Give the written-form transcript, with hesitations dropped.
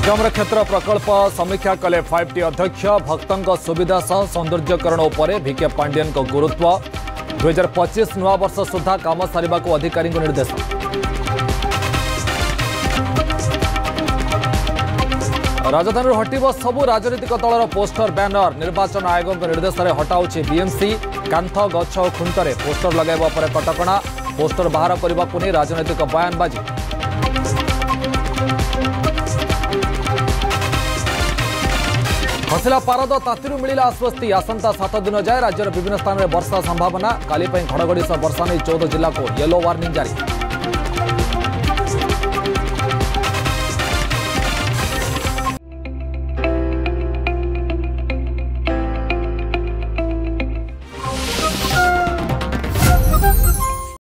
निगम क्षेत्र प्रकल्प समीक्षा कले 5टी अध्यक्ष भक्तों सुविधा सह सौंदर्यकरण उपर भिके पांडियन गुरुत्व 2025 नवा वर्ष सुधा काम सारिबा को अधिकारी निर्देश। राजधानी हटिबो सबु राजनीतिक दलर पोस्टर बैनर निर्वाचन आयोग निर्देश में हटाउछि बीएमसी कांथ गछ और खुंटरे पोस्टर लगाइबा पर कटकणा पोस्टर बाहर करने को नहीं राजनीतिक बयानबाजी। हसिला पारद तातीरू मिला आश्वस्ति आसंता 7 दिन जाए राज्यर विभिन्न स्थान में वर्षा संभावना काली घड़घड़ी सह वर्षा नहीं 14 जिला को येलो वार्निंग जारी।